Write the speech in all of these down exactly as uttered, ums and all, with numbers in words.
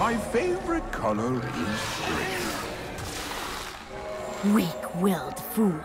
My favorite color is green. Weak-willed fools.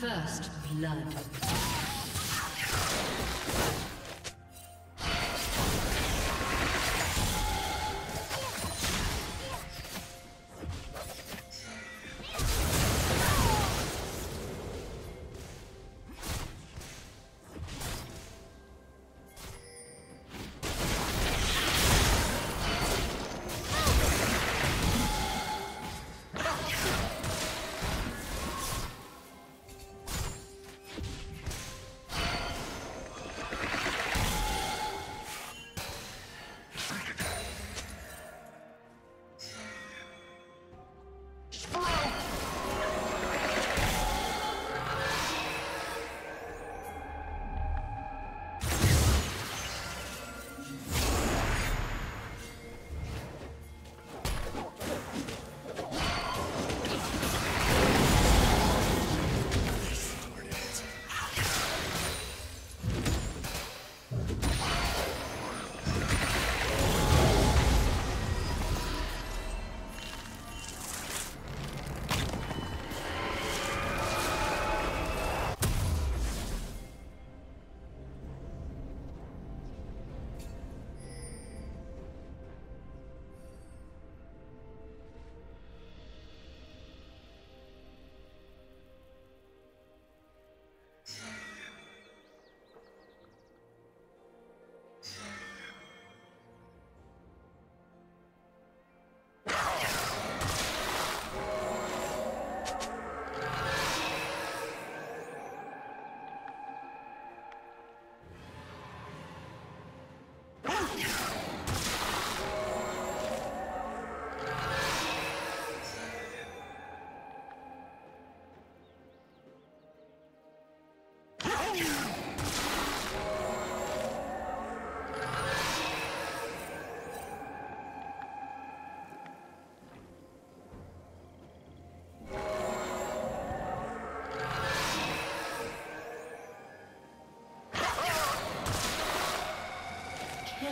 First blood.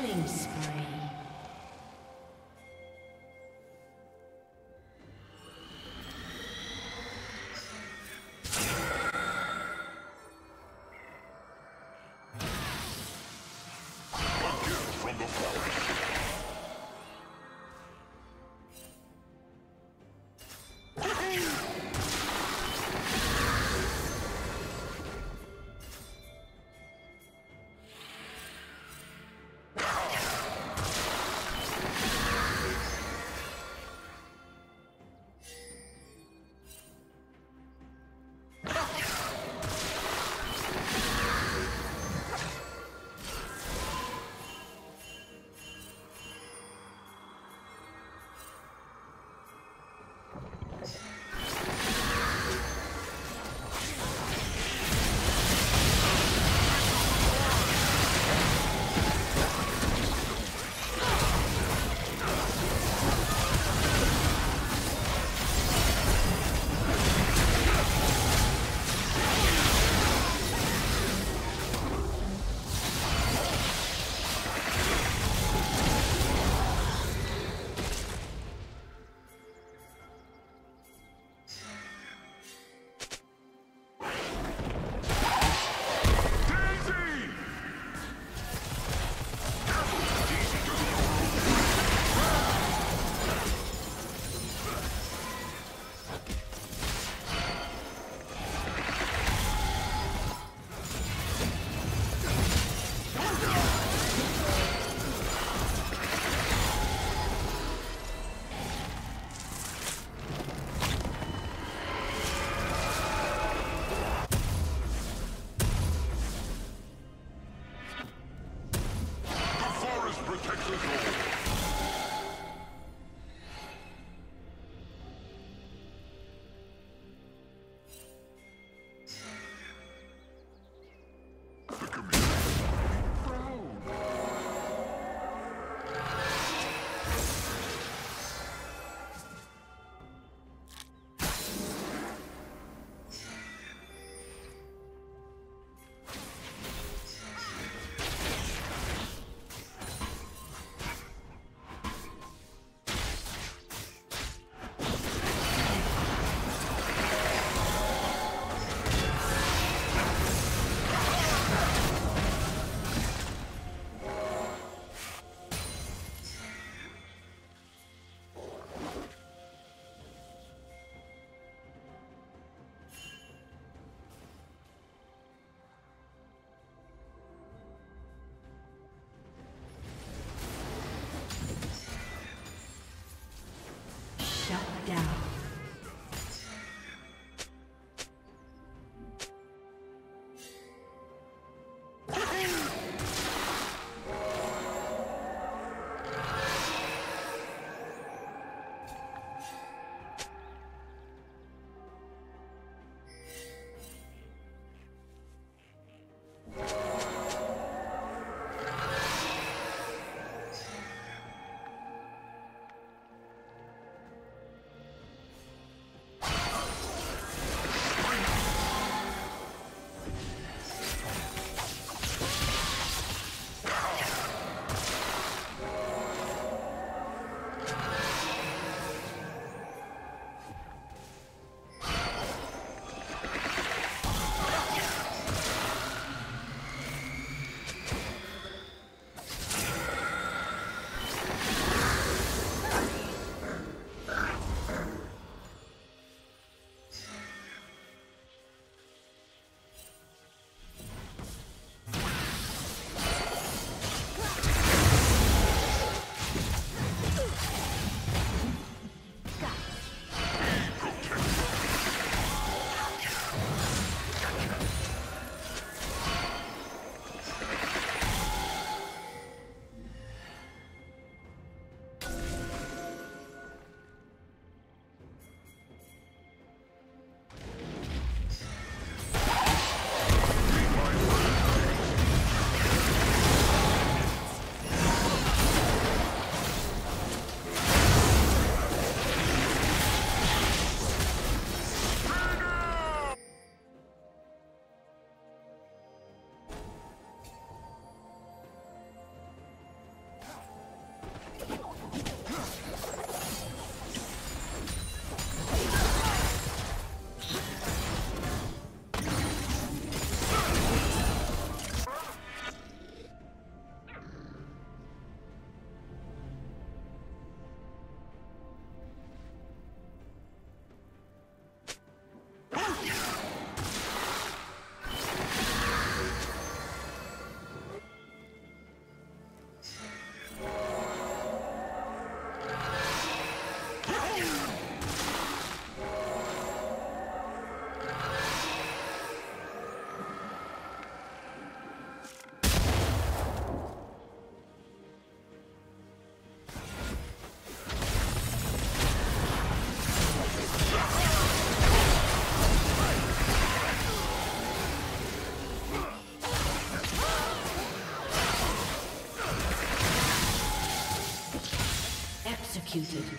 Killing spree. executed.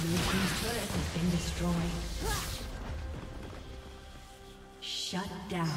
Blue team's turret has been destroyed. Shut down.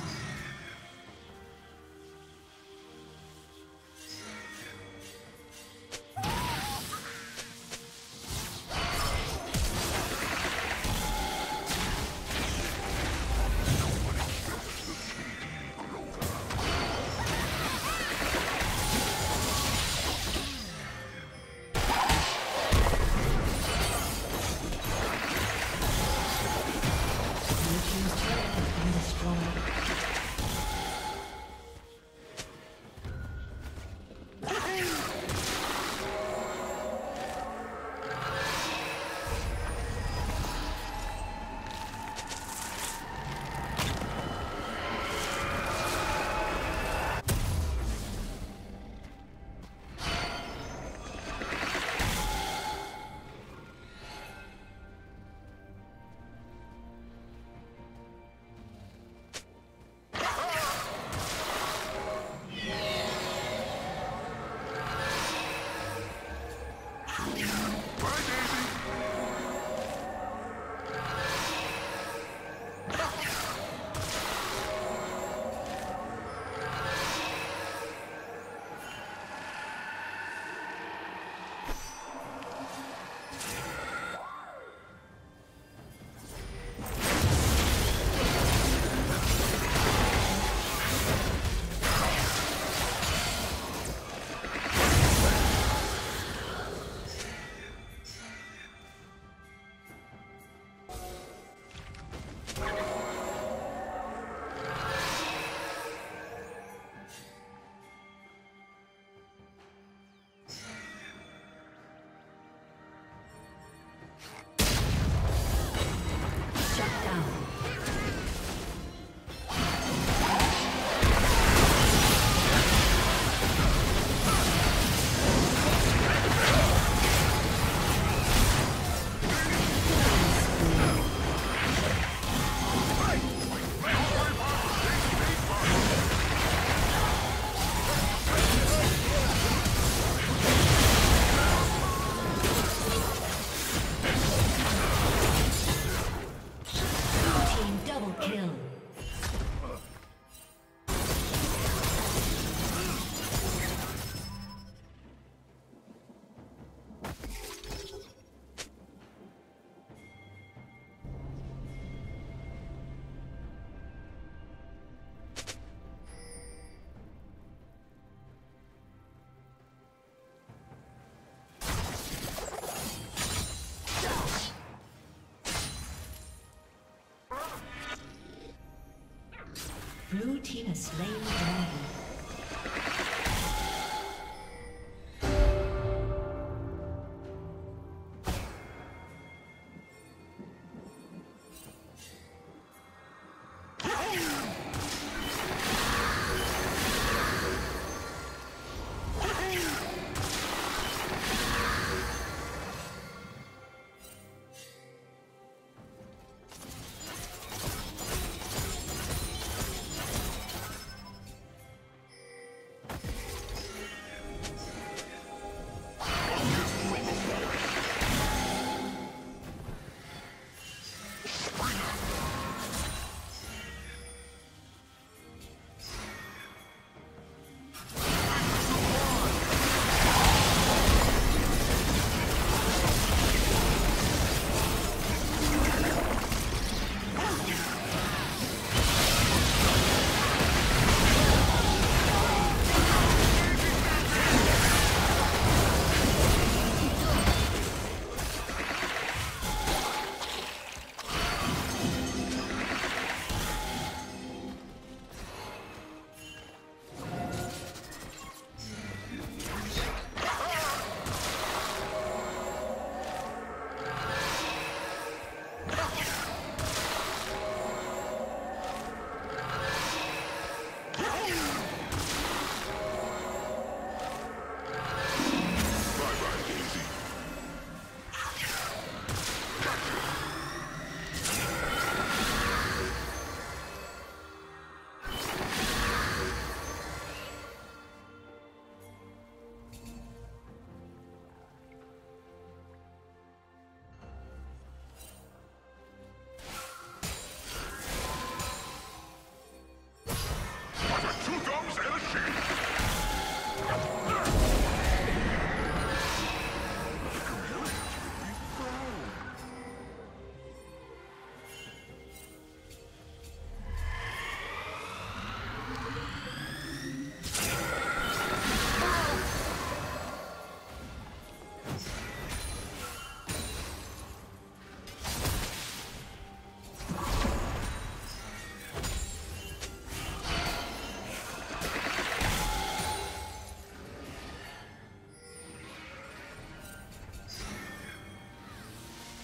Blue team has slain the dragon.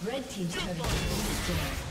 Red team's turret has been destroyed.